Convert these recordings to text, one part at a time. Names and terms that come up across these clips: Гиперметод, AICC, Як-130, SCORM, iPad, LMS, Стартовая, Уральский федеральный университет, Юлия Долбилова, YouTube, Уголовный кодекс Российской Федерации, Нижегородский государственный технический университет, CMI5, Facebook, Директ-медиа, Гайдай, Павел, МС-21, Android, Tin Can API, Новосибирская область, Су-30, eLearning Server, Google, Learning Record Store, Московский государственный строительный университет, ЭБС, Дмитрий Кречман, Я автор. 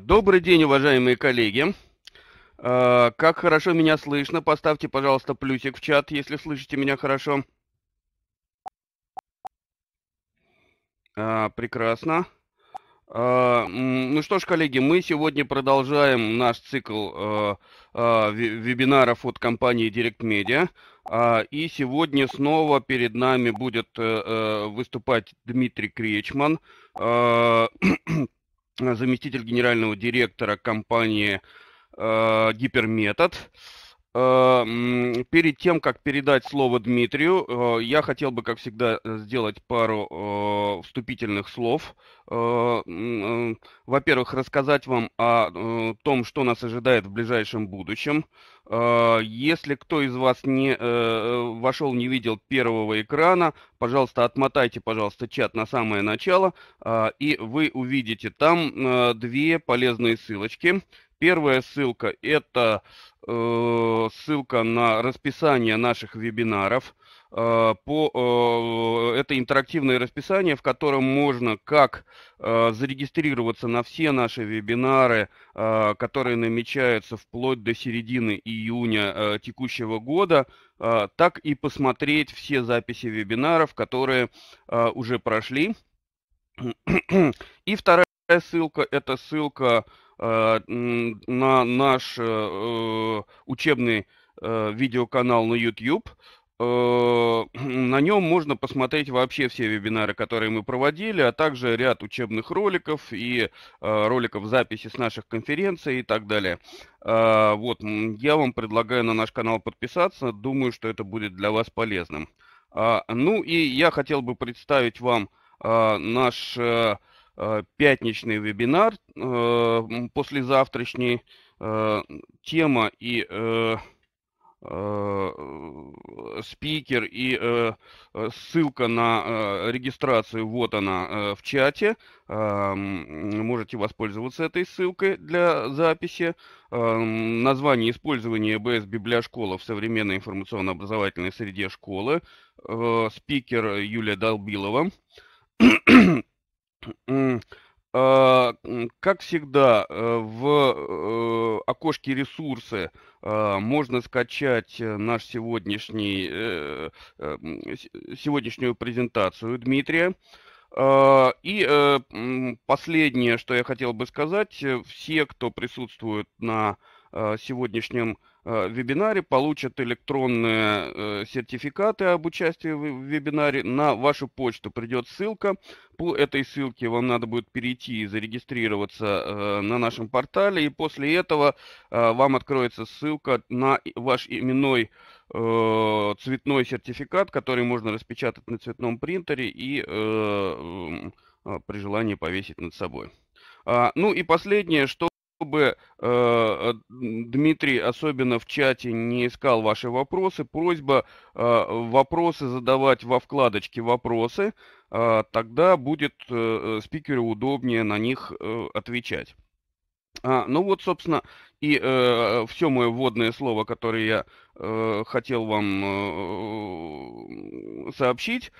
Добрый день, уважаемые коллеги. Как хорошо меня слышно. Поставьте, пожалуйста, плюсик в чат, если слышите меня хорошо. Прекрасно. Ну что ж, коллеги, мы сегодня продолжаем наш цикл вебинаров от компании Директ-медиа. И сегодня снова перед нами будет выступать Дмитрий Кречман, заместитель генерального директора компании Гиперметод. Перед тем, как передать слово Дмитрию, я хотел бы, как всегда, сделать пару вступительных слов. Во-первых, рассказать вам о том, что нас ожидает в ближайшем будущем. Если кто из вас не вошел, не видел первого экрана, пожалуйста, отмотайте, пожалуйста, чат на самое начало, и вы увидите там две полезные ссылочки. Первая ссылка – это ссылка на расписание наших вебинаров. Это интерактивное расписание, в котором можно как зарегистрироваться на все наши вебинары, которые намечаются вплоть до середины июня текущего года, так и посмотреть все записи вебинаров, которые уже прошли. И вторая ссылка – это ссылка на наш учебный видеоканал на YouTube. На нем можно посмотреть вообще все вебинары, которые мы проводили, а также ряд учебных роликов и роликов записи с наших конференций и так далее. Вот, я вам предлагаю на наш канал подписаться. Думаю, что это будет для вас полезным. Ну и я хотел бы представить вам наш пятничный вебинар послезавтрашний. Тема и спикер и ссылка на регистрацию, вот она в чате. Можете воспользоваться этой ссылкой для записи. Название использования ЭБС библиошкола в современной информационно-образовательной среде школы. Спикер Юлия Долбилова. Как всегда, в окошке «Ресурсы» можно скачать нашу сегодняшнюю презентацию Дмитрия. И последнее, что я хотел бы сказать, все, кто присутствует на сегодняшнем вебинаре, получат электронные сертификаты об участии в вебинаре. На вашу почту придет ссылка. По этой ссылке вам надо будет перейти и зарегистрироваться на нашем портале. И после этого вам откроется ссылка на ваш именной цветной сертификат, который можно распечатать на цветном принтере и при желании повесить над собой. Ну и последнее, что... Чтобы Дмитрий особенно в чате не искал ваши вопросы, просьба вопросы задавать во вкладочке «Вопросы», тогда будет спикеру удобнее на них отвечать. Ну вот, собственно, и все мое вводное слово, которое я хотел вам сообщить,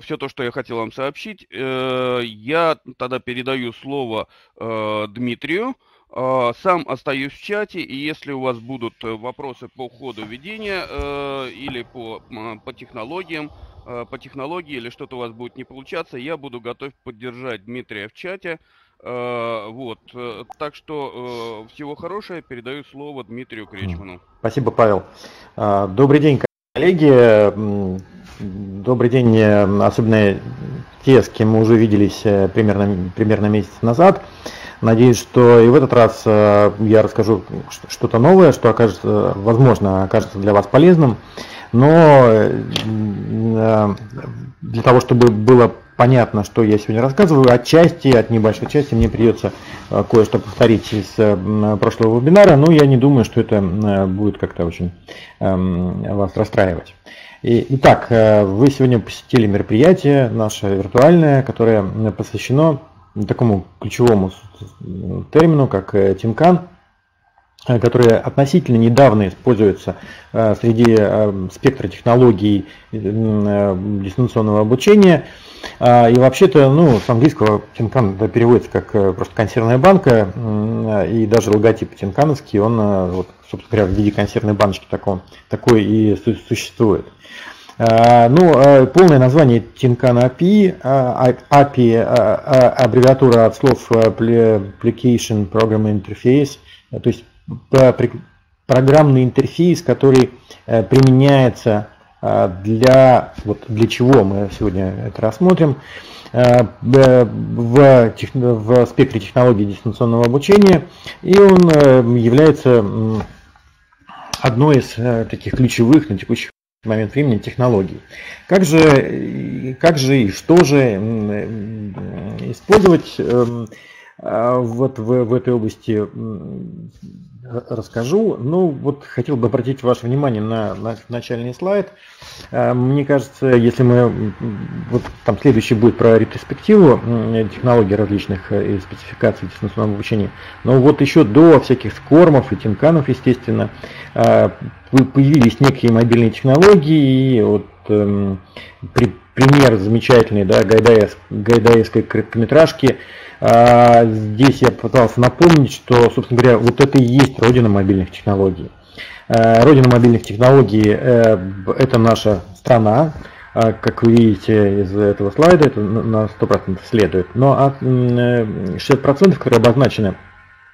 все то, что я хотел вам сообщить. Я тогда передаю слово Дмитрию. Сам остаюсь в чате, и если у вас будут вопросы по ходу ведения или по технологии, или что-то у вас будет не получаться, я буду готов поддержать Дмитрия в чате. Вот, так что всего хорошего, передаю слово Дмитрию Кречману. Спасибо, Павел. Добрый день, коллеги. Добрый день, особенно те, с кем мы уже виделись примерно месяц назад. Надеюсь, что и в этот раз я расскажу что-то новое, что окажется, возможно, окажется для вас полезным. Но для того, чтобы было понятно, что я сегодня рассказываю, отчасти, от небольшой части мне придется кое-что повторить из прошлого вебинара, но я не думаю, что это будет как-то очень вас расстраивать. Итак, вы сегодня посетили мероприятие наше виртуальное, которое посвящено такому ключевому термину, как Tin Can, который относительно недавно используется среди спектра технологий дистанционного обучения. И вообще-то, ну, с английского Tin Can переводится как просто консервная банка, и даже логотип тинкановский, он, вот, собственно говоря, в виде консервной баночки такой и существует. Ну, полное название Tin Can API, аббревиатура от слов Application Program Interface, то есть программный интерфейс, который применяется для чего мы сегодня это рассмотрим, в спектре технологий дистанционного обучения, и он является одной из таких ключевых на текущий момент времени технологий. Как же и что же использовать вот в этой области, расскажу. Ну, вот хотел бы обратить ваше внимание на начальный слайд. Мне кажется, если мы... Вот там следующий будет про ретроспективу технологий различных и спецификаций дистанционного обучения. Но вот еще до всяких скормов и тинканов, естественно, появились некие мобильные технологии. И вот пример замечательный, да, гайдаевской короткометражки. Здесь я пытался напомнить, что, собственно говоря, вот это и есть родина мобильных технологий. Родина мобильных технологий – это наша страна, как вы видите из этого слайда, это на 100% следует. Но 60%, которые обозначены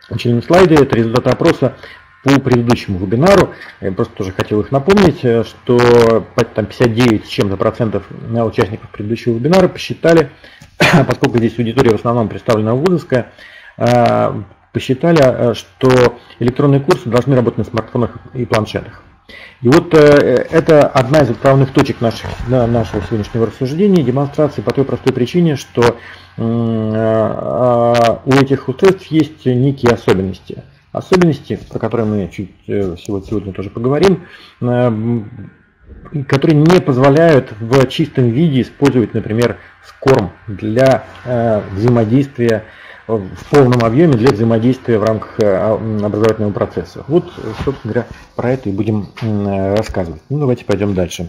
в начале слайда, это результаты опроса по предыдущему вебинару. Я просто тоже хотел их напомнить, что там 59 с чем-то процентов участников предыдущего вебинара посчитали, поскольку здесь аудитория в основном представлена вузовская, посчитали, что электронные курсы должны работать на смартфонах и планшетах. И вот это одна из отправных точек нашего сегодняшнего рассуждения, демонстрации, по той простой причине, что у этих устройств есть некие особенности. Особенности, про которые мы чуть сегодня тоже поговорим, которые не позволяют в чистом виде использовать, например, SCORM для взаимодействия в полном объеме, для взаимодействия в рамках образовательного процесса. Вот, собственно говоря, про это и будем рассказывать. Ну, давайте пойдем дальше.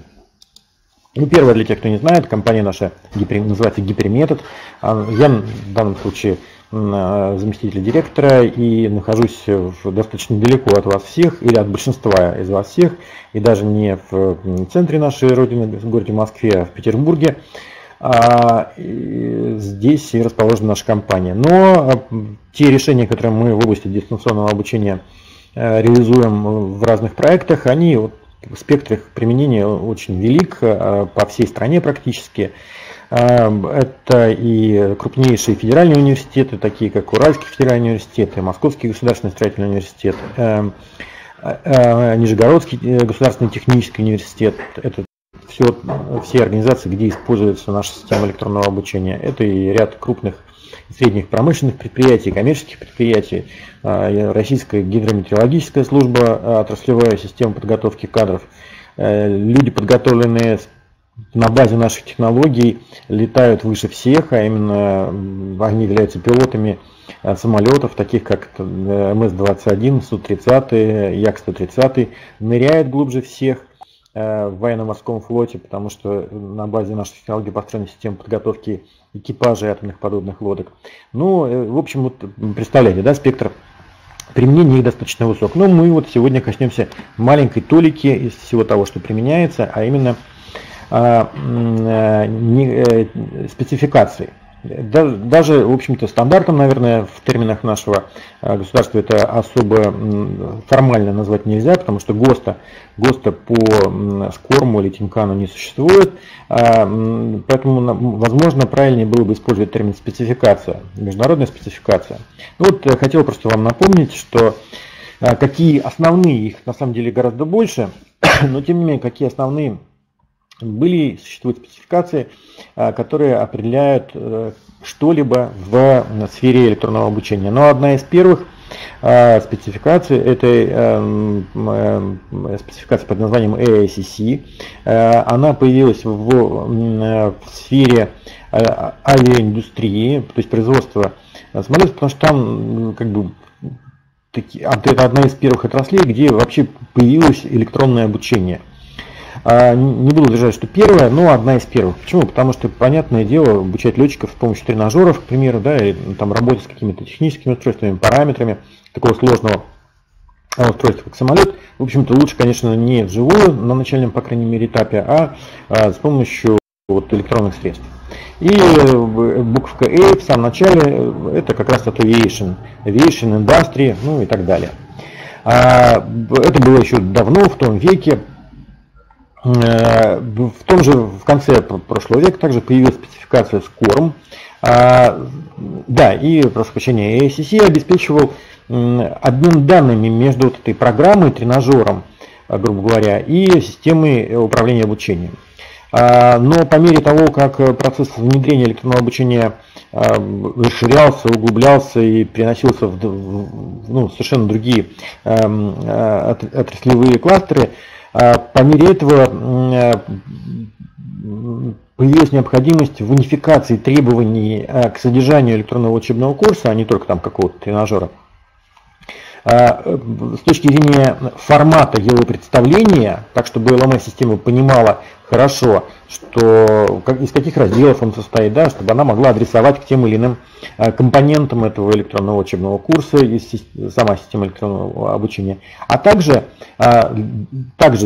Ну, первое, для тех, кто не знает, компания наша называется Гиперметод. Я в данном случае заместитель директора и нахожусь достаточно далеко от вас всех или от большинства из вас всех, и даже не в центре нашей родины, в городе Москве, а в Петербурге. Здесь и расположена наша компания. Но те решения, которые мы в области дистанционного обучения реализуем в разных проектах, они спектр их применения очень велик по всей стране практически. Это и крупнейшие федеральные университеты, такие как Уральский федеральный университет, Московский государственный строительный университет, Нижегородский государственный технический университет. Это все организации, где используется наша система электронного обучения. Это и ряд крупных и средних промышленных предприятий, коммерческих предприятий, Российская гидрометеорологическая служба, отраслевая система подготовки кадров, люди, подготовленные на базе наших технологий, летают выше всех, а именно они являются пилотами самолетов, таких как МС-21, Су-30, Як-130, ныряют глубже всех в военно-морском флоте, потому что на базе наших технологий построена система подготовки экипажей атомных подводных лодок. Ну, в общем, вот представляете, да, спектр применение их достаточно высок. Но мы вот сегодня коснемся маленькой толики из всего того, что применяется, а именно спецификации. Даже, в общем-то, стандартом, наверное, в терминах нашего государства это особо формально назвать нельзя, потому что ГОСТа по SCORM или Tin Can не существует, поэтому, возможно, правильнее было бы использовать термин спецификация, международная спецификация. Ну, вот хотел просто вам напомнить, что какие основные, их на самом деле гораздо больше, но тем не менее, какие основные были, существуют спецификации, которые определяют что-либо в сфере электронного обучения. Но одна из первых спецификаций – это спецификация под названием AICC. Она появилась в сфере авиаиндустрии, то есть производства самолетов, потому что там как бы это одна из первых отраслей, где вообще появилось электронное обучение. Не буду держать, что первая, но одна из первых. Почему? Потому что, понятное дело, обучать летчиков с помощью тренажеров, к примеру, да, и там работать с какими-то техническими устройствами, параметрами такого сложного устройства, как самолет, в общем-то, лучше, конечно, не вживую, на начальном, по крайней мере, этапе, а с помощью вот электронных средств. И буковка A в самом начале, это как раз от aviation, industry, ну и так далее. Это было еще давно, в том веке. В том же, в конце прошлого века также появилась спецификация SCORM. Да, и, прошу прощения, AICC обеспечивал обмен данными между вот этой программой, тренажером, грубо говоря, и системой управления обучением. Но по мере того, как процесс внедрения электронного обучения расширялся, углублялся и переносился в ну, совершенно другие отраслевые кластеры, по мере этого появилась необходимость в унификации требований к содержанию электронного учебного курса, а не только там какого-то тренажера. С точки зрения формата его представления, так чтобы LMS-система понимала хорошо, что из каких разделов он состоит, да, чтобы она могла адресовать к тем или иным компонентам этого электронного учебного курса, и сама система электронного обучения. А также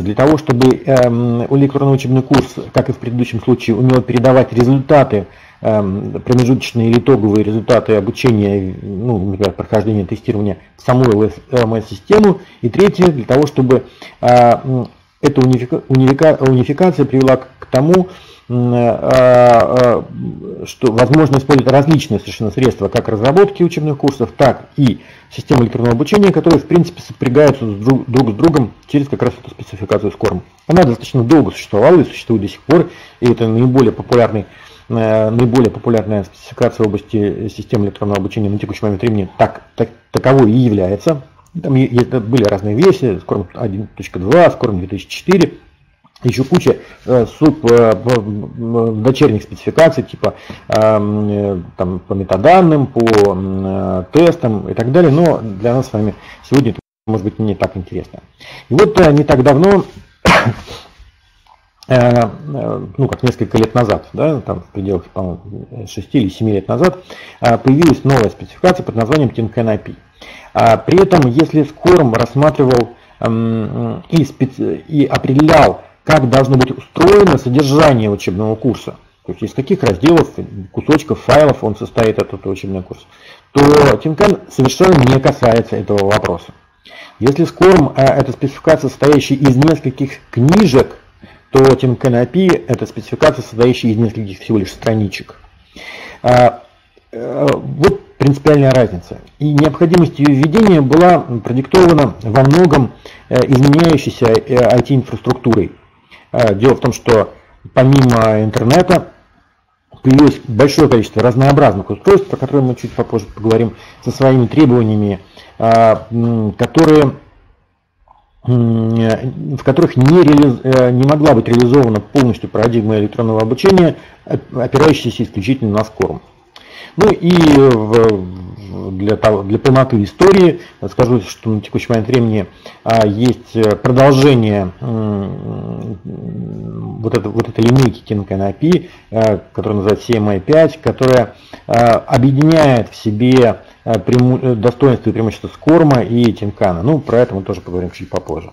для того, чтобы электронный учебный курс, как и в предыдущем случае, умел передавать результаты, промежуточные или итоговые результаты обучения, ну, например, прохождения тестирования, саму LMS-систему. И третье, для того, чтобы эта унификация привела к тому, что возможно использовать различные совершенно средства как разработки учебных курсов, так и системы электронного обучения, которые в принципе сопрягаются друг с другом через как раз эту спецификацию SCORM. Она достаточно долго существовала и существует до сих пор, и это наиболее популярная спецификация в области систем электронного обучения на текущий момент времени таковой и является. Там были разные версии, SCORM 1.2, SCORM 2004, еще куча дочерних спецификаций, типа там, по метаданным, по тестам и так далее, но для нас с вами сегодня это может быть не так интересно. И вот не так давно, ну как несколько лет назад, да, там в пределах 6 или 7 лет назад, появилась новая спецификация под названием Tin Can API. При этом, если SCORM рассматривал и определял, как должно быть устроено содержание учебного курса, то есть из каких разделов, кусочков, файлов он состоит этот учебный курс, то Tin Can совершенно не касается этого вопроса. Если SCORM это спецификация, состоящая из нескольких книжек, то Tin Can API это спецификация, состоящая из нескольких всего лишь страничек. Вот принципиальная разница. И необходимость ее введения была продиктована во многом изменяющейся IT-инфраструктурой. Дело в том, что помимо интернета появилось большое количество разнообразных устройств, про которые мы чуть попозже поговорим, со своими требованиями, в которых не могла быть реализована полностью парадигма электронного обучения, опирающаяся исключительно на SCORM. Ну и для полноты истории скажу, что на текущий момент времени есть продолжение вот этой линейки Tin Can API, которая называется CMI5, которая объединяет в себе достоинства и преимущества SCORM и Tin Can. Ну, про это мы тоже поговорим чуть попозже.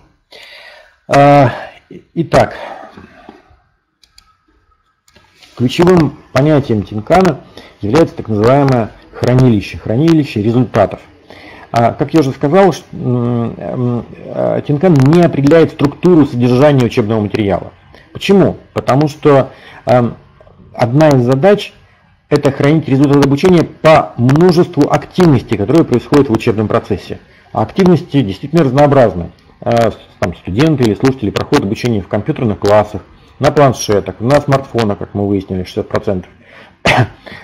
Итак, ключевым понятием Tin Can является так называемое хранилище результатов. Как я уже сказал, Tin Can не определяет структуру содержания учебного материала. Почему? Потому что одна из задач – это хранить результаты обучения по множеству активностей, которые происходят в учебном процессе. А активности действительно разнообразны. Там студенты или слушатели проходят обучение в компьютерных классах, на планшетах, на смартфонах, как мы выяснили, 60%.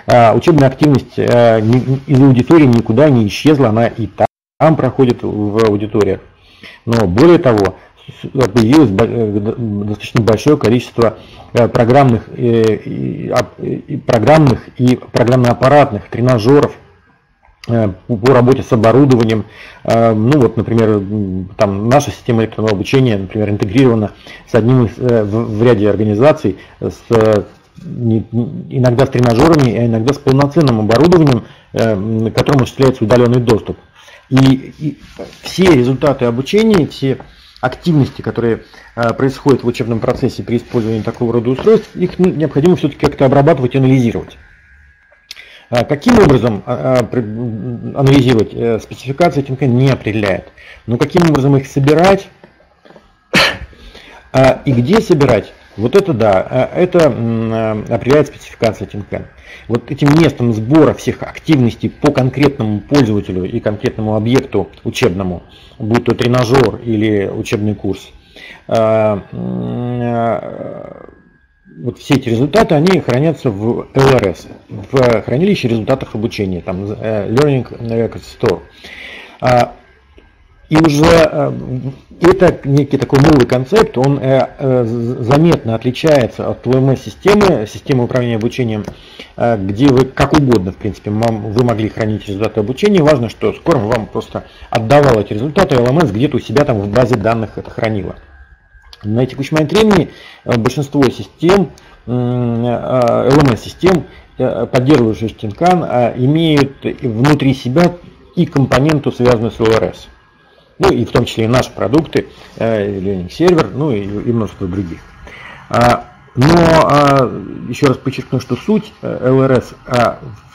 Учебная активность из аудитории никуда не исчезла, она и там проходит в аудиториях. Но более того, появилось достаточно большое количество программных и программно-аппаратных тренажеров, по работе с оборудованием. Ну вот, например, там наша система электронного обучения, например, интегрирована с одним из, в ряде организаций, с иногда с тренажерами, а иногда с полноценным оборудованием, к которому осуществляется удаленный доступ. И все результаты обучения, все активности, которые происходят в учебном процессе при использовании такого рода устройств, их необходимо все-таки как-то обрабатывать и анализировать. Каким образом анализировать спецификации, Tin Can не определяет. Но каким образом их собирать и где собирать, вот это да, это определяет спецификация Tin Can. Вот этим местом сбора всех активностей по конкретному пользователю и конкретному объекту учебному, будь то тренажер или учебный курс, вот все эти результаты, они хранятся в LRS, в хранилище результатов обучения, там Learning Record Store. И уже это некий такой новый концепт, он заметно отличается от LMS-системы, системы управления обучением, где вы как угодно, в принципе, вы могли хранить результаты обучения. Важно, что SCORM вам просто отдавал эти результаты, а LMS где-то у себя там в базе данных это хранило. На текущий момент времени большинство систем, LMS-систем, поддерживающих Tin Can, имеют внутри себя и компоненту, связанную с LRS. Ну и в том числе и наши продукты, Learning Server, ну и множество других. Но еще раз подчеркну, что суть LRS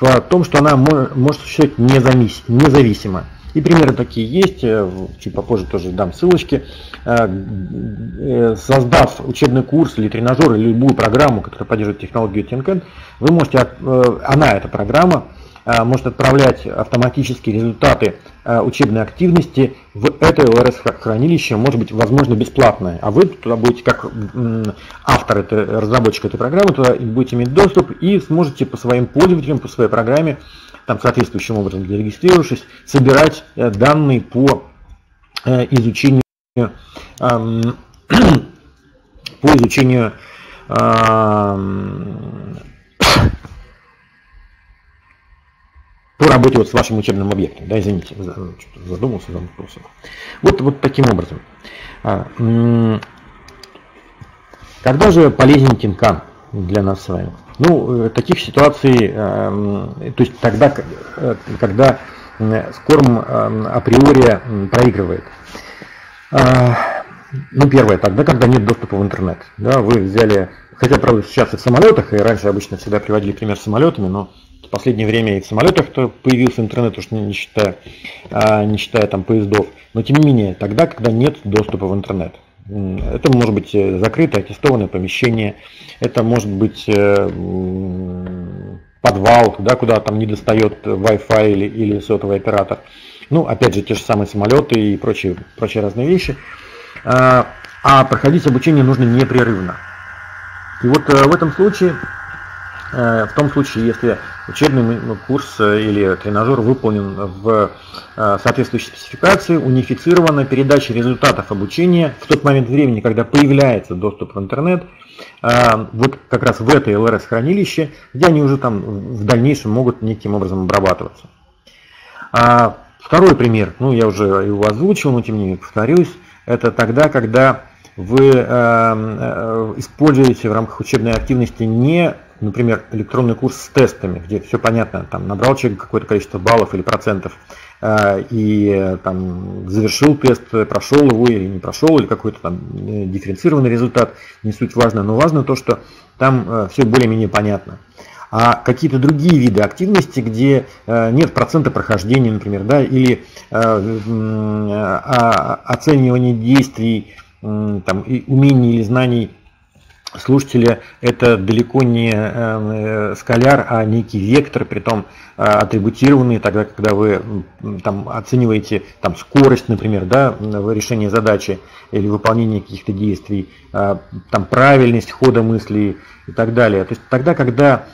в том, что она может существовать независимо. И примеры такие есть, чуть попозже тоже дам ссылочки. Создав учебный курс или тренажер, или любую программу, которая поддерживает технологию Tin Can, вы можете, она, эта программа, может отправлять автоматически результаты учебной активности в это LRS-хранилище, может быть, возможно, бесплатное. А вы туда будете, как автор, разработчик этой программы, туда будете иметь доступ и сможете по своим пользователям, по своей программе, там, соответствующим образом зарегистрировавшись, собирать данные по изучению, по работе вот с вашим учебным объектом. Да, извините, задумался, замкнулся. Вот таким образом. Когда же полезен Tin Can для нас с вами? Ну, таких ситуаций, то есть тогда, когда SCORM априори проигрывает. Ну, первое, тогда, когда нет доступа в интернет. Да, вы взяли, хотя, правда, сейчас и в самолетах, и раньше обычно всегда приводили пример с самолетами, но в последнее время и в самолетах появился интернет, уж не считая там поездов. Но тем не менее, тогда, когда нет доступа в интернет. Это может быть закрытое, аттестованное помещение, это может быть подвал, да, куда там не достает Wi-Fi или сотовый оператор. Ну, опять же, те же самые самолеты и прочие разные вещи. А проходить обучение нужно непрерывно. И вот в этом случае... В том случае, если учебный курс или тренажер выполнен в соответствующей спецификации, унифицирована передача результатов обучения в тот момент времени, когда появляется доступ в интернет, вот как раз в это LRS-хранилище, где они уже там в дальнейшем могут неким образом обрабатываться. Второй пример, ну я уже его озвучил, но тем не менее повторюсь, это тогда, когда вы используете в рамках учебной активности не, например, электронный курс с тестами, где все понятно, там набрал человек какое-то количество баллов или процентов, и там завершил тест, прошел его или не прошел, или какой-то там дифференцированный результат, не суть важно, но важно то, что там все более-менее понятно. А какие-то другие виды активности, где нет процента прохождения, например, да, или оценивание действий, там, и умений или знаний слушателя, это далеко не скаляр, а некий вектор, притом атрибутированный, тогда, когда вы там оцениваете там скорость, например, да, решения задачи или выполнения каких-то действий, там правильность хода мыслей и так далее. То есть тогда, когда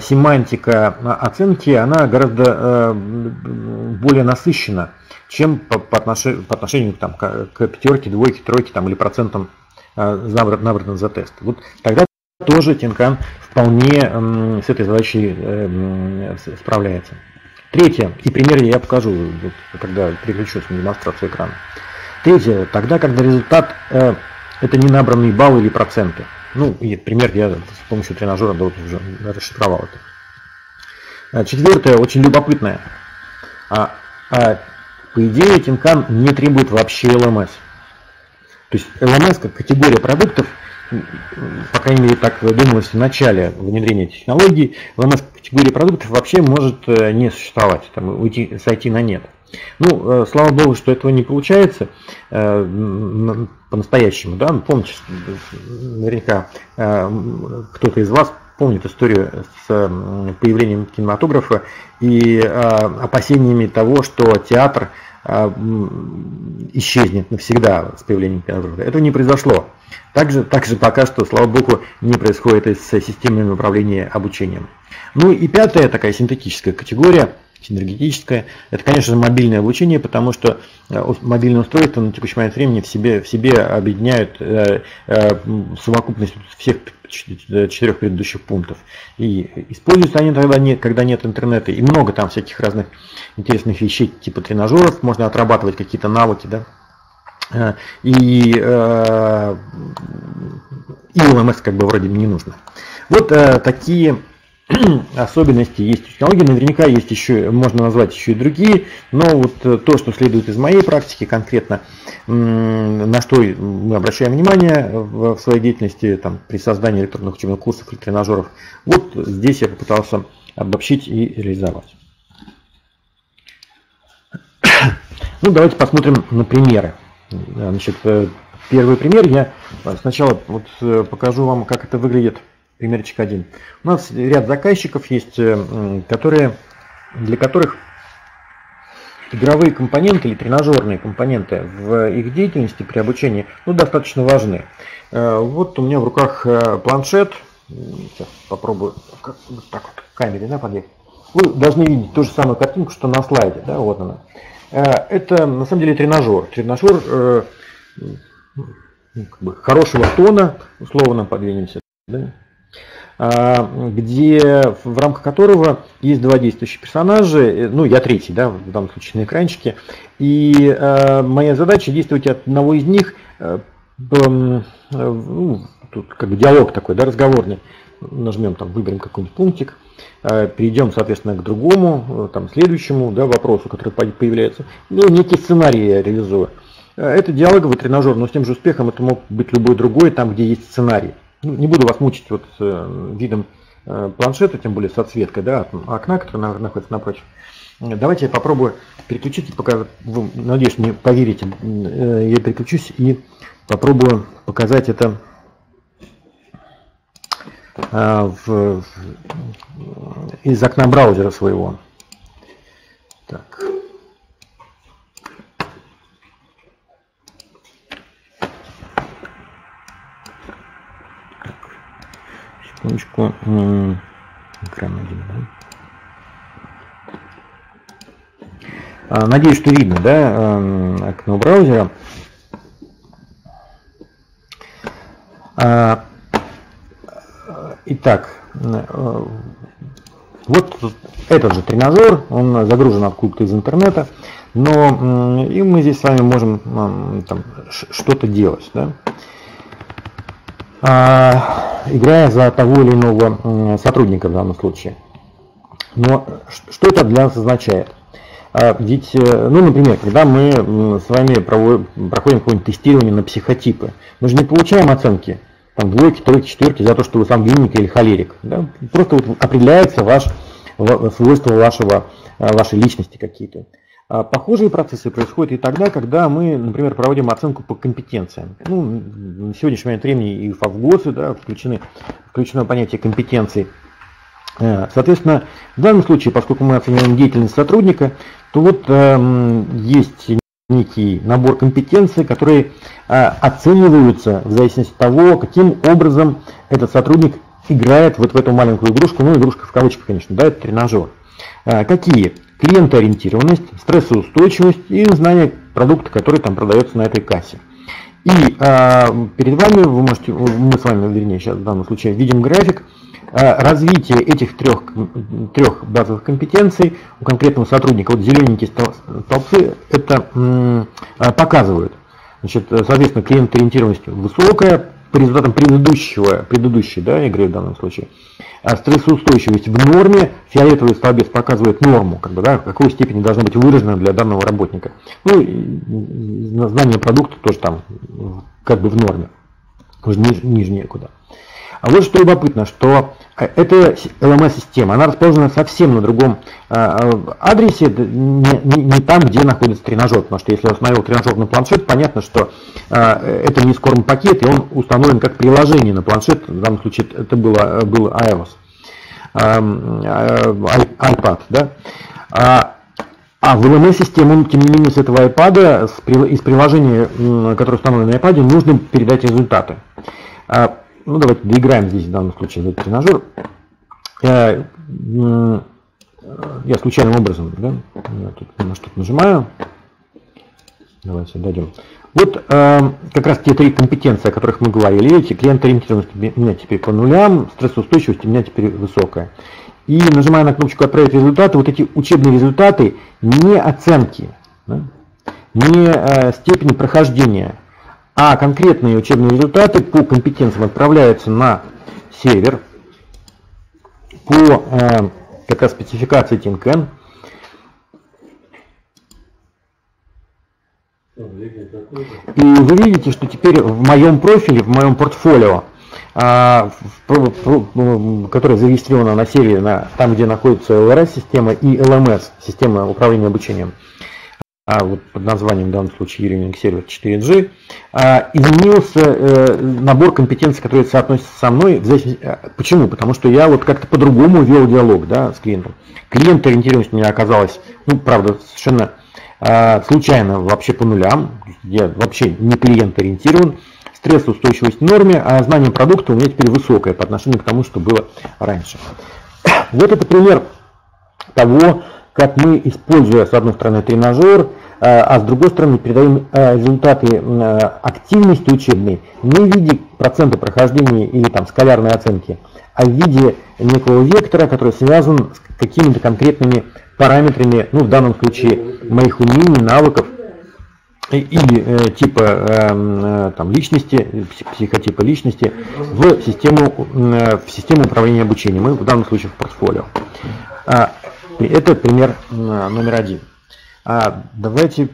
семантика оценки, она гораздо более насыщена, чем по отношению там, к пятерке, двойке, тройке там, или процентам, набранным за тест. Вот тогда тоже Tin Can вполне с этой задачей справляется. Третье, и пример я покажу, когда переключусь на демонстрацию экрана. Третье, тогда, когда результат это не набранные баллы или проценты. Ну, и пример я с помощью тренажера уже расшифровал это. Четвертое, очень любопытное. По идее, Tin Can не требует вообще LMS. То есть LMS как категория продуктов, по крайней мере, так думалось в начале внедрения технологий, LMS как категория продуктов вообще может не существовать, там, сойти на нет. Ну, слава богу, что этого не получается по-настоящему. Да? Помните, наверняка кто-то из вас помнит историю с появлением кинематографа и опасениями того, что театр исчезнет навсегда с появлением кинематографа. Этого не произошло. Также пока что, слава богу, не происходит и с системами управления обучением. Ну и пятая такая синтетическая категория, синергетическое. Это, конечно же, мобильное обучение, потому что мобильное устройство на текущий момент времени в себе объединяют совокупность всех четырех предыдущих пунктов. И используются они тогда, когда нет интернета. И много там всяких разных интересных вещей, типа тренажеров, можно отрабатывать какие-то навыки, да. И ЛМС как бы вроде не нужно. Вот такие особенности есть у технологии, наверняка есть еще, можно назвать еще и другие, но вот то, что следует из моей практики конкретно, на что мы обращаем внимание в своей деятельности там, при создании электронных учебных курсов или тренажеров, вот здесь я попытался обобщить и реализовать. Ну, давайте посмотрим на примеры. Значит, первый пример, я сначала вот покажу вам, как это выглядит. Примерчик 1. У нас ряд заказчиков есть, для которых игровые компоненты или тренажерные компоненты в их деятельности при обучении достаточно важны. Вот у меня в руках планшет. Сейчас попробую вот так вот к камере подъехать. Вы должны видеть ту же самую картинку, что на слайде. Да, вот она. Это на самом деле тренажер. Тренажер как бы хорошего тона, условно подвинемся. Да? Где в рамках которого есть два действующих персонажа, ну я третий, да, в данном случае на экранчике, и моя задача действовать от одного из них, тут как диалог такой, да, разговорный, нажмем там, выберем какой-нибудь пунктик, перейдем, соответственно, к другому, там, следующему, да, вопросу, который появляется, ну, некий сценарий я реализую. Это диалоговый тренажер, но с тем же успехом это мог быть любой другой, там, где есть сценарий. Не буду вас мучить вот видом планшета, тем более с отсветкой, да, от окна, которое находится напротив. Давайте я попробую переключить, пока, надеюсь, мне поверите, я переключусь и попробую показать это из окна браузера своего. Так. Секундочку, экран один, да? Надеюсь, что видно, да, окно браузера. Итак, вот этот же тренажер, он загружен откуда-то из интернета, но и мы здесь с вами можем что-то делать, да? Играя за того или иного сотрудника в данном случае. Но что это для нас означает? Ведь, ну, например, когда мы с вами проходим какое-нибудь тестирование на психотипы, мы же не получаем оценки там, двойки, тройки, четверки за то, что вы сангвиник или холерик. Да? Просто вот определяется свойства вашей личности какие-то. Похожие процессы происходят и тогда, когда мы, например, проводим оценку по компетенциям. Ну, на сегодняшний момент времени и в ФАВГОСы, да, включено понятие компетенций. Соответственно, в данном случае, поскольку мы оцениваем деятельность сотрудника, то вот есть некий набор компетенций, которые оцениваются в зависимости от того, каким образом этот сотрудник играет вот в эту маленькую игрушку, ну, игрушка в кавычках, конечно, да, это тренажер. Какие? Клиентоориентированность, стрессоустойчивость и знание продукта, который там продается на этой кассе. И перед вами, вы можете, мы с вами, вернее, сейчас в данном случае видим график развития этих трех базовых компетенций у конкретного сотрудника. Вот зелененькие столбцы это показывают. Значит, соответственно, клиентоориентированность высокая, по результатам предыдущей игры в данном случае. Стрессоустойчивость в норме, фиолетовый столбец показывает норму, как бы, да, в какой степени должна быть выражена для данного работника. Ну, и знание продукта тоже там как бы в норме, уже нижнее куда. А вот что любопытно, что эта LMS-система, она расположена совсем на другом адресе, не там, где находится тренажер, потому что если я установил тренажер на планшет, понятно, что это не SCORM пакет, и он установлен как приложение на планшет, в данном случае это был iOS, iPad, да? А в LMS-систему, тем не менее, с этого iPad, из приложения, которое установлено на iPad, нужно передать результаты. Ну, давайте доиграем здесь в данном случае этот тренажер. Я случайным образом, да, тут на что-то нажимаю. Давайте дадим. Вот как раз те три компетенции, о которых мы говорили. Эти клиентоориентированность у меня теперь по нулям, стрессоустойчивость у меня теперь высокая. И нажимая на кнопочку «Отправить результаты», вот эти учебные результаты не оценки, да, не степени прохождения, а конкретные учебные результаты по компетенциям отправляются на сервер по как раз спецификации Tin Can. И вы видите, что теперь в моем профиле, в моем портфолио, которое зарегистрировано на сервере, там, где находится LRS-система и LMS, система управления обучением, вот под названием в данном случае eLearning Server 4G, изменился набор компетенций, которые соотносятся со мной. Почему? Потому что я вот как-то по-другому вел диалог, да, с клиентом. Клиентоориентированность у меня оказалась, ну, правда, совершенно случайно вообще по нулям. Я вообще не клиентоориентирован. Стрессоустойчивость в норме, а знание продукта у меня теперь высокое по отношению к тому, что было раньше. Вот это пример того, как мы, используя, с одной стороны, тренажер, а с другой стороны, передаем результаты активности учебной не в виде процента прохождения или там скалярной оценки, а в виде некого вектора, который связан с какими-то конкретными параметрами, ну, в данном случае, моих умений, навыков или типа там, личности, психотипа личности в систему управления обучением, мы в данном случае в портфолио. Это пример номер один. Давайте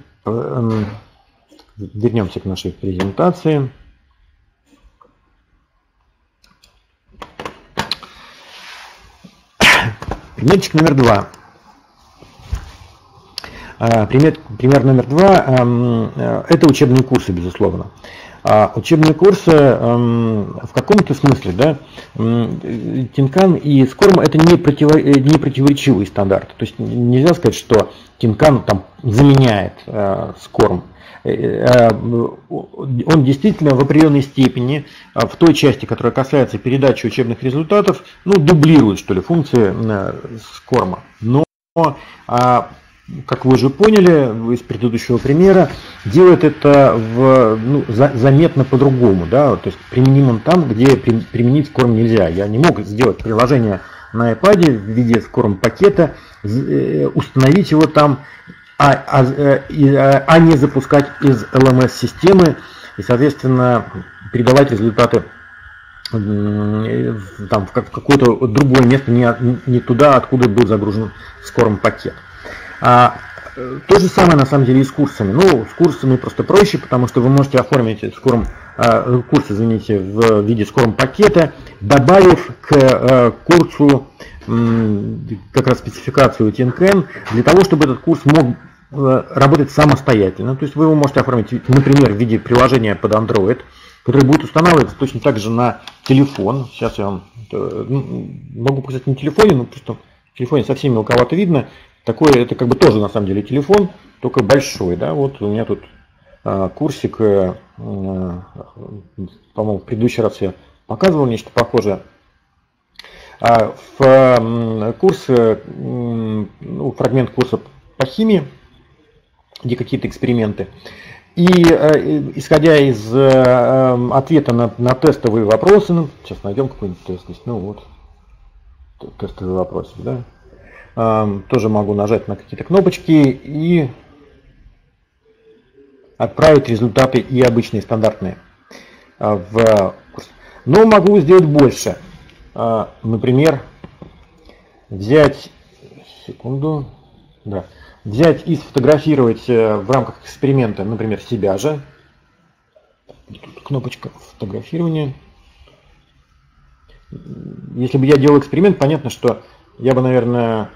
вернемся к нашей презентации. Примерчик номер два. Пример номер два – это учебные курсы, безусловно. Учебные курсы в каком-то смысле, да, Tin Can и SCORM это не противоречивые стандарты. То есть нельзя сказать, что Tin Can там заменяет SCORM. Он действительно в определенной степени в той части, которая касается передачи учебных результатов, ну, дублирует, что ли, функции SCORM. Но, как вы уже поняли из предыдущего примера, делает это заметно по-другому, да? То есть применим он там, где применить SCORM нельзя. Я не мог сделать приложение на iPad в виде SCORM пакета, установить его там, а не запускать из LMS-системы и, соответственно, передавать результаты там, в какое-то другое место, не туда, откуда был загружен SCORM пакет. То же самое на самом деле и с курсами. Ну, с курсами просто проще, потому что вы можете оформить курс, извините, в виде SCORM пакета, добавив к курсу как раз спецификацию Tin Can, для того, чтобы этот курс мог работать самостоятельно. То есть вы его можете оформить, например, в виде приложения под Android, который будет устанавливаться точно так же на телефон. Сейчас я вам могу показать на телефоне, но просто в телефоне совсем мелковато видно. Такой, это как бы тоже на самом деле телефон, только большой, да, вот у меня тут курсик, по-моему, в предыдущий раз я показывал нечто похожее. Фрагмент курса по химии, где какие-то эксперименты, И исходя из ответа на тестовые вопросы, сейчас найдем какой-нибудь тест здесь, ну вот, тестовый вопрос, да. Тоже могу нажать на какие-то кнопочки и отправить результаты и обычные, и стандартные в курс. Но могу сделать больше. Например, взять, секунду, да, взять и сфотографировать в рамках эксперимента, например, себя же. Тут кнопочка фотографирования. Если бы я делал эксперимент, понятно, что я бы, наверное,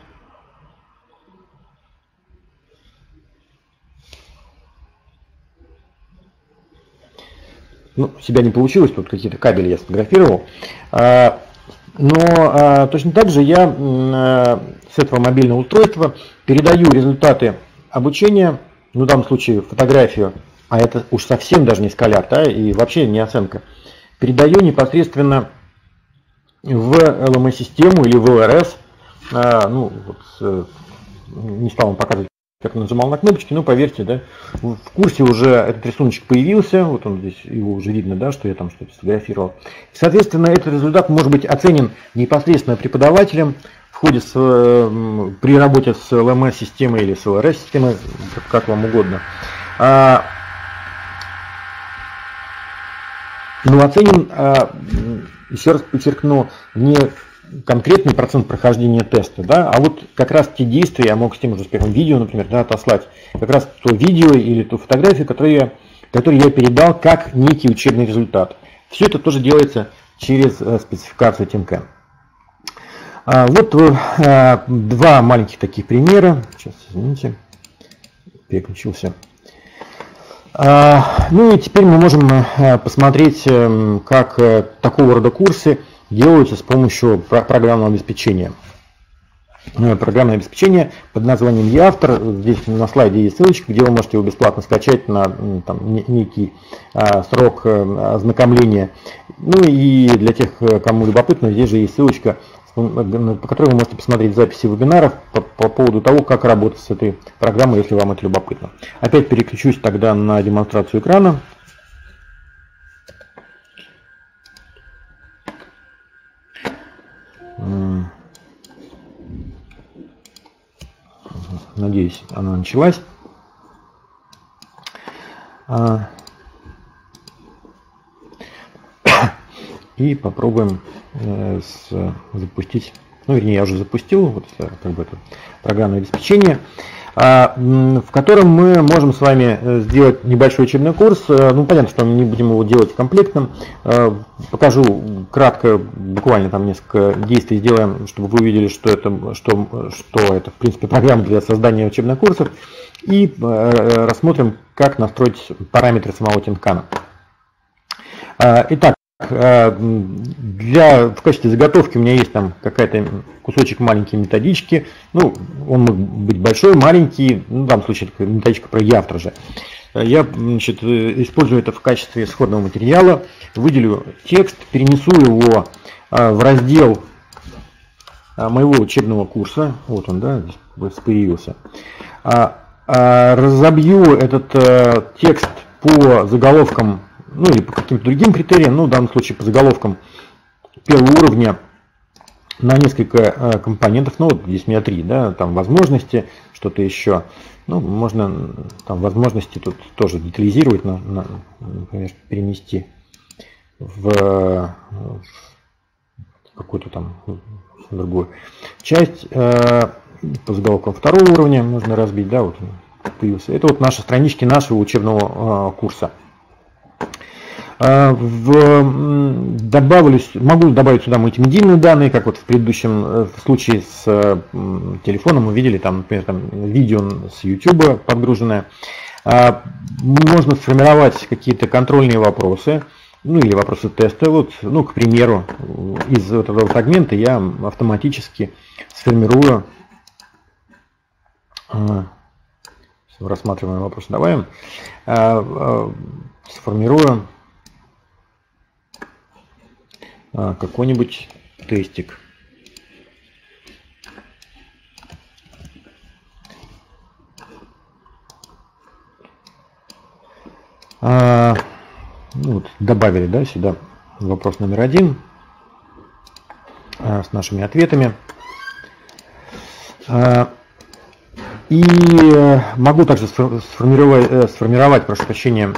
ну, себя не получилось, тут какие-то кабели я сфотографировал. Но точно так же я с этого мобильного устройства передаю результаты обучения, ну, в данном случае фотографию, а это уж совсем даже не скаляр, да, и вообще не оценка, передаю непосредственно в LMS-систему или в ЛРС. Ну, вот, не стал вам показывать, как нажимал на кнопочки, но поверьте, да, в курсе уже этот рисуночек появился, вот он здесь, его уже видно, да, что я там что-то сфотографировал. И, соответственно, этот результат может быть оценен непосредственно преподавателем в ходе при работе с LMS-системой или с LRS-системой, как вам угодно. Но оценен, еще раз подчеркну, не конкретный процент прохождения теста, да, а вот как раз те действия, я мог с тем же успехом видео, например, да, отослать, как раз то видео или ту фотографию, которую я передал как некий учебный результат. Все это тоже делается через спецификацию Tin Can. Вот два маленьких таких примера. Сейчас, извините, переключился. Ну и теперь мы можем посмотреть, как такого рода курсы делаются с помощью программного обеспечения. Программное обеспечение под названием «Я автор». Здесь на слайде есть ссылочка, где вы можете его бесплатно скачать на там, некий срок ознакомления. Ну и для тех, кому любопытно, здесь же есть ссылочка, по которой вы можете посмотреть записи вебинаров по поводу того, как работать с этой программой, если вам это любопытно. Опять переключусь тогда на демонстрацию экрана. Надеюсь, она началась. И попробуем запустить, ну, вернее, я уже запустил вот, как бы, это программное обеспечение, в котором мы можем с вами сделать небольшой учебный курс. Ну, понятно, что мы не будем его делать комплектным. Покажу кратко, буквально там несколько действий сделаем, чтобы вы увидели, что это в принципе программа для создания учебных курсов. И рассмотрим, как настроить параметры самого Tin Can. Итак, в качестве заготовки у меня есть там какой-то кусочек маленькой методички. Ну, он может быть большой, маленький, ну, в данном случае методичка про Я автор же. Я, значит, использую это в качестве исходного материала, выделю текст, перенесу его в раздел моего учебного курса. Вот он, да, здесь появился. Разобью этот текст по заголовкам, ну или по каким-то другим критериям, ну в данном случае по заголовкам первого уровня на несколько компонентов, ну вот здесь у меня три, да, там возможности, что-то еще, ну можно там возможности тут тоже детализировать, например, перенести в какую-то там другую часть. По заголовкам второго уровня можно разбить, да, вот появился. Это вот наши странички нашего учебного курса. Могу добавить сюда мультимедийные данные, как вот в предыдущем случае с телефоном мы видели, там, например, там видео с YouTube подгруженное. Можно сформировать какие-то контрольные вопросы, ну или вопросы теста. Вот, ну, к примеру, из этого фрагмента я автоматически сформирую, рассматриваемый вопрос добавим, сформирую какой-нибудь тестик. добавили, да, сюда вопрос номер 1 с нашими ответами. И могу также сформировать, прошу прощения,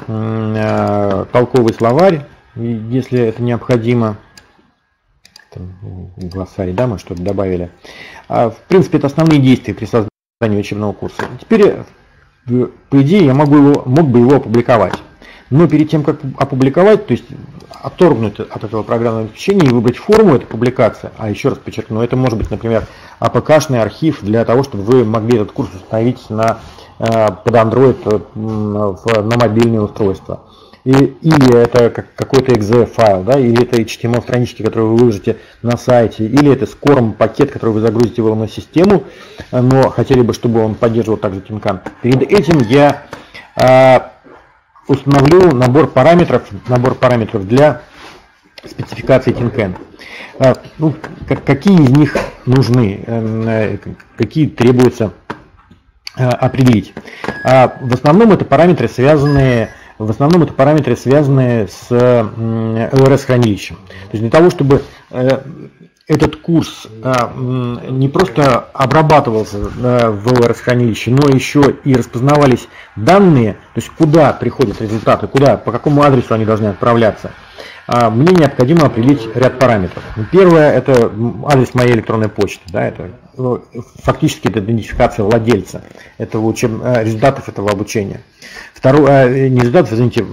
толковый словарь, если это необходимо. В глоссарии, да, мы что-то добавили. В принципе, это основные действия при создании учебного курса. Теперь, по идее, я мог бы его опубликовать. Но перед тем, как опубликовать, то есть отторгнуть от этого программного обеспечения и выбрать форму этой публикации, а еще раз подчеркну, это может быть, например, АПК-шный архив для того, чтобы вы могли этот курс установить под Android на мобильное устройство. Или это какой-то .exe-файл, да, или это HTML-странички, которые вы выложите на сайте, или это SCORM-пакет, который вы загрузите в LMS-систему, но хотели бы, чтобы он поддерживал также Tin Can. Перед этим я установлю набор параметров для спецификации Tin Can. Ну, какие из них нужны, какие требуется определить. В основном это параметры связаны с LRS-хранилищем. То есть для того, чтобы этот курс не просто обрабатывался в LRS-хранилище, но еще и распознавались данные, то есть куда приходят результаты, по какому адресу они должны отправляться, мне необходимо определить ряд параметров. Первое – это адрес моей электронной почты, да, это фактически это идентификация владельца результатов этого обучения. Второе, не результатов, извините,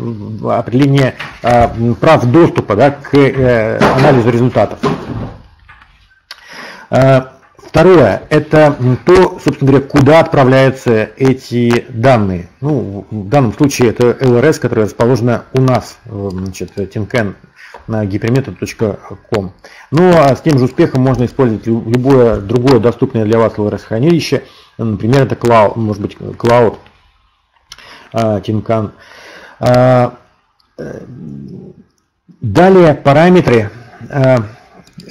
определение прав доступа, да, к анализу результатов. Второе, это то, собственно говоря, куда отправляются эти данные. Ну, в данном случае это LRS, которая расположена у нас, значит, Tin Can на гиперметод.com. Но с тем же успехом можно использовать любое другое доступное для вас LRS-хранилище. Например, это Cloud, может быть, Cloud Tin Can. Далее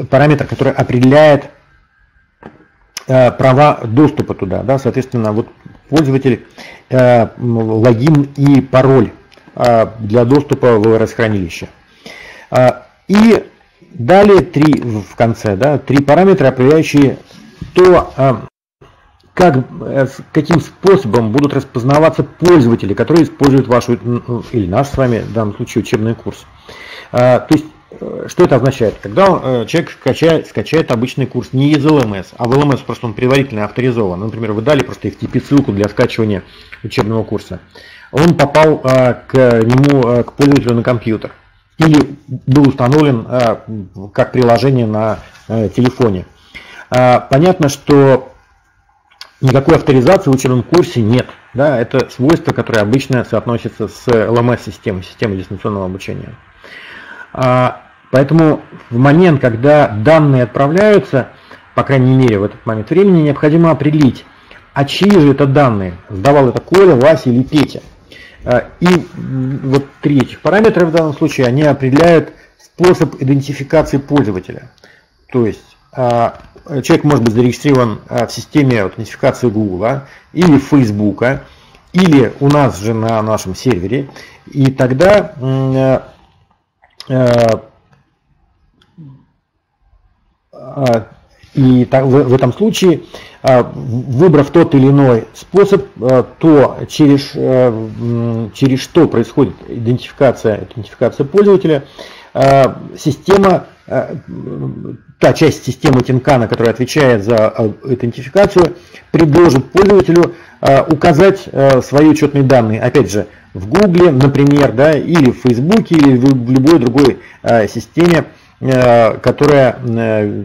параметр, который определяет права доступа туда, да, соответственно, вот пользователь, логин и пароль для доступа в LRS-хранилище. И далее в конце три параметра, определяющие то, каким способом будут распознаваться пользователи, которые используют вашу или наш с вами в данном случае учебный курс. То есть, что это означает? Когда человек скачает обычный курс не из LMS, а в LMS просто он предварительно авторизован. Например, вы дали просто FTP-ссылку для скачивания учебного курса. Он попал к пользователю на компьютер или был установлен как приложение на телефоне. Понятно, что никакой авторизации в учебном курсе нет. Да, это свойство, которое обычно соотносится с LMS-системой, системой дистанционного обучения. Поэтому в момент, когда данные отправляются, по крайней мере в этот момент времени, необходимо определить, а чьи же это данные, сдавал это Коля, Вася или Петя. И вот три этих параметра в данном случае, они определяют способ идентификации пользователя. То есть человек может быть зарегистрирован в системе аутентификации Google или Facebook, или у нас же на нашем сервере, и тогда в этом случае, выбрав тот или иной способ, то через что происходит идентификация пользователя, система, та часть системы Tin Can, которая отвечает за идентификацию, предложит пользователю указать свои учетные данные. Опять же, в Google, например, да, или в Facebook, или в любой другой системе, которая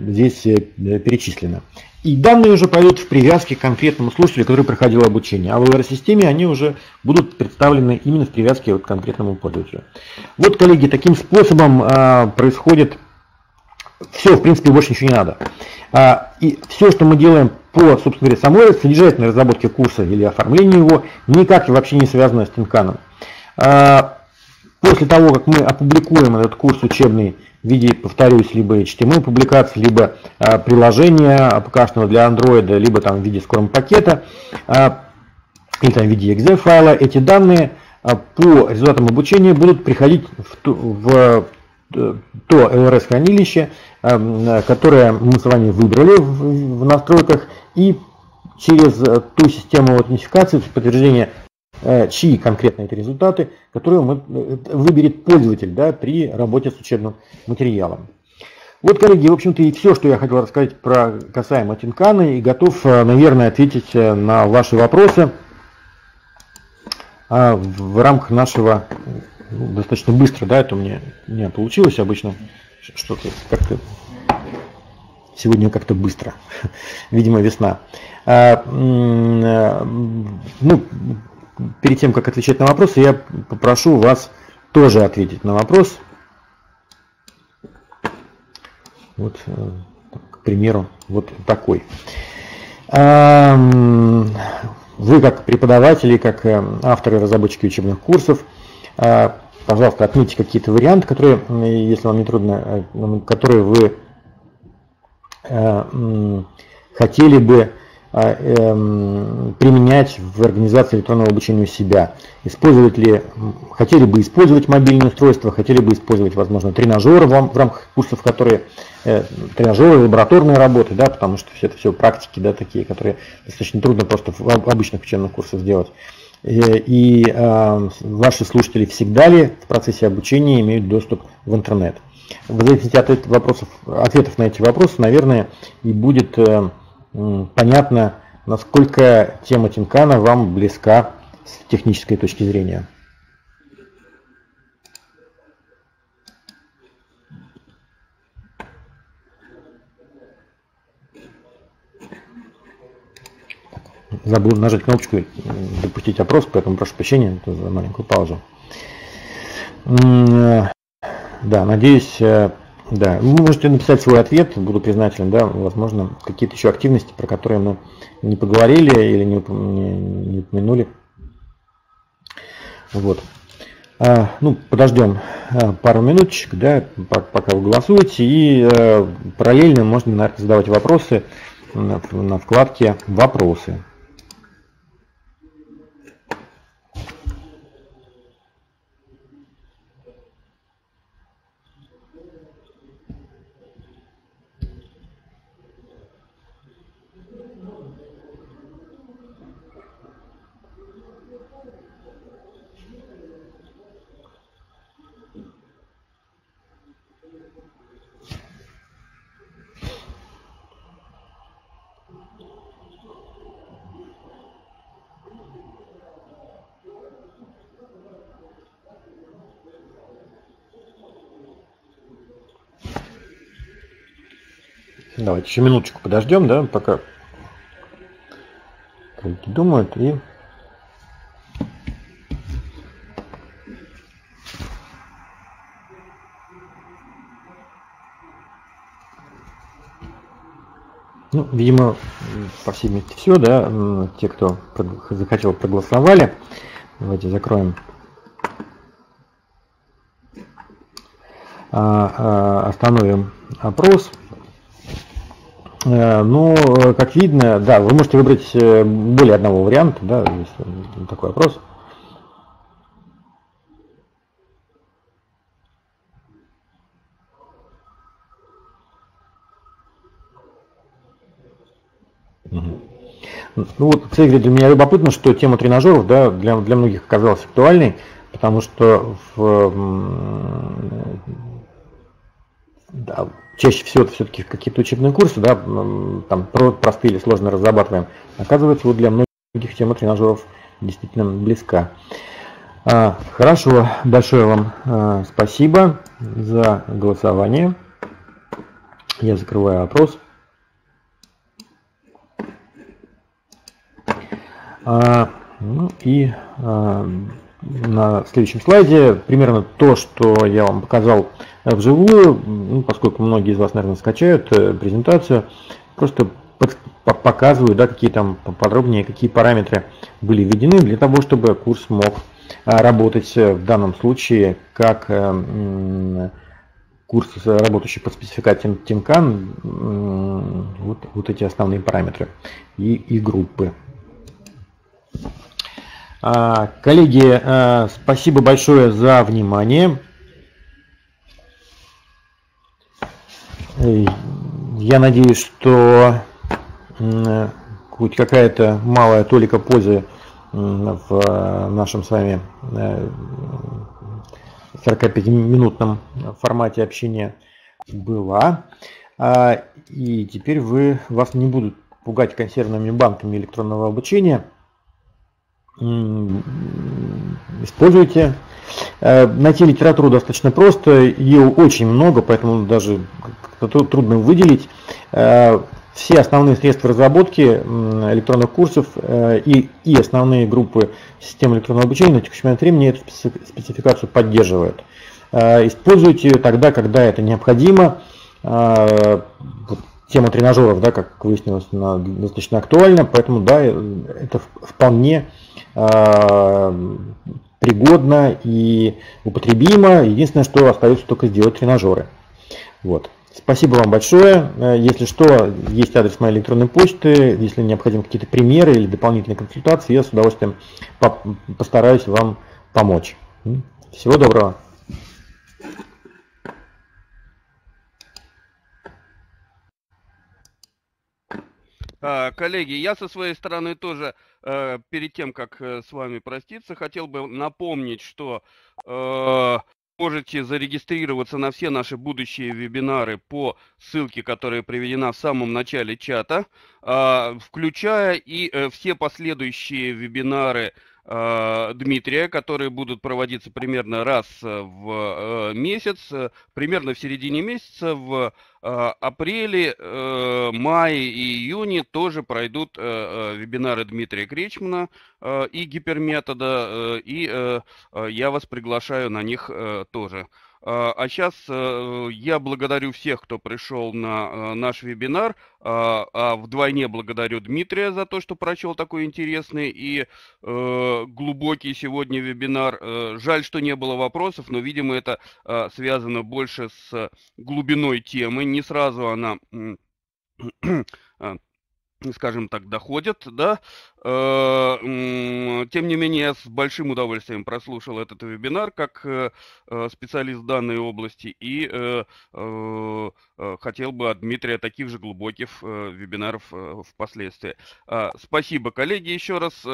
здесь перечислена. И данные уже пойдут в привязке к конкретному слушателю, который проходил обучение. А в LRS-системе они уже будут представлены именно в привязке к конкретному пользователю. Вот, коллеги, таким способом происходит все, в принципе, больше ничего не надо. И все, что мы делаем по, собственно говоря, самой содержательной разработке курса или оформлению его, никак и вообще не связано с Tin Can. После того, как мы опубликуем этот курс учебный в виде, повторюсь, либо HTML-публикации, либо приложения АПК-шного для Android, либо там в виде SCORM-пакета, или там в виде .exe-файла, эти данные по результатам обучения будут приходить в то ЛРС-хранилище, которое мы с вами выбрали в настройках, и через ту систему аутентификации, подтверждения, чьи конкретно эти результаты, которые выберет пользователь, да, при работе с учебным материалом. Вот, коллеги, в общем-то, и все, что я хотел рассказать касаемо Tin Can, и готов, наверное, ответить на ваши вопросы в рамках нашего достаточно быстро, да, это у меня не получилось обычно, что-то как-то сегодня как-то быстро, видимо, весна. Ну, перед тем, как отвечать на вопросы, я попрошу вас тоже ответить на вопрос. Вот, к примеру, вот такой. Вы, как преподаватели, как авторы, разработчики учебных курсов, пожалуйста, отметьте какие-то варианты, которые, если вам не трудно, которые вы хотели бы применять в организации электронного обучения у себя. Хотели бы использовать мобильные устройства, хотели бы использовать, возможно, тренажеры в рамках курсов, которые тренажеры, лабораторные работы, да, потому что все это все практики, да, такие, которые достаточно трудно просто в обычных учебных курсах сделать. И ваши слушатели всегда ли в процессе обучения имеют доступ в интернет? В зависимости от ответов на эти вопросы, наверное, и будет понятно, насколько тема Tin Can вам близка с технической точки зрения. Забыл нажать кнопочку и допустить опрос, поэтому прошу прощения за маленькую паузу. Да, надеюсь, да, вы можете написать свой ответ, буду признателен, да, возможно, какие-то еще активности, про которые мы не поговорили или не упомянули. Вот. Ну, подождем пару минуточек, да, пока вы голосуете, и параллельно можно, наверное, задавать вопросы на вкладке «Вопросы». Давайте еще минуточку подождем, да, пока коллеги думают, и ну, видимо, по всей мере все, да, те, кто захотел, проголосовали. Давайте закроем остановим опрос. Ну, как видно, да, вы можете выбрать более одного варианта, да, если такой вопрос. Угу. Ну вот, кстати говоря, для меня любопытно, что тема тренажеров, да, для многих оказалась актуальной, потому что да, чаще всего это все-таки какие-то учебные курсы, да, там простые или сложные разрабатываем. Оказывается, вот для многих тема тренажеров действительно близка. Хорошо, большое вам спасибо за голосование. Я закрываю опрос. Ну и на следующем слайде примерно то, что я вам показал вживую, ну, поскольку многие из вас, наверное, скачают презентацию, просто показываю, да, какие там подробнее, какие параметры были введены для того, чтобы курс мог работать в данном случае как курс, работающий под спецификацией Tin Can, вот эти основные параметры и группы. Коллеги, спасибо большое за внимание. Я надеюсь, что хоть какая-то малая толика пользы в нашем с вами 45-минутном формате общения была. И теперь вас не будут пугать консервными банками электронного обучения. Используйте. Найти литературу достаточно просто, ее очень много, поэтому даже трудно выделить. Все основные средства разработки электронных курсов и основные группы систем электронного обучения на текущий момент времени эту спецификацию поддерживают. Используйте ее тогда, когда это необходимо. Тема тренажеров, да, как выяснилось, она достаточно актуальна, поэтому да, это вполне пригодно и употребимо. Единственное, что остается только сделать тренажеры. Вот. Спасибо вам большое. Если что, есть адрес моей электронной почты. Если необходимы какие-то примеры или дополнительные консультации, я с удовольствием постараюсь вам помочь. Всего доброго. Коллеги, я со своей стороны тоже, перед тем, как с вами проститься, хотел бы напомнить, что можете зарегистрироваться на все наши будущие вебинары по ссылке, которая приведена в самом начале чата, включая и все последующие вебинары Дмитрия, которые будут проводиться примерно раз в месяц, примерно в середине месяца, в апреле, мае и июне тоже пройдут вебинары Дмитрия Кречмана и Гиперметода, и я вас приглашаю на них тоже. А сейчас я благодарю всех, кто пришел на наш вебинар, а вдвойне благодарю Дмитрия за то, что прочел такой интересный и глубокий сегодня вебинар. Жаль, что не было вопросов, но, видимо, это связано больше с глубиной темы. Не сразу она, скажем так, доходит, да. Тем не менее, я с большим удовольствием прослушал этот вебинар как специалист данной области и хотел бы от Дмитрия таких же глубоких вебинаров впоследствии. Спасибо, коллеги, еще раз.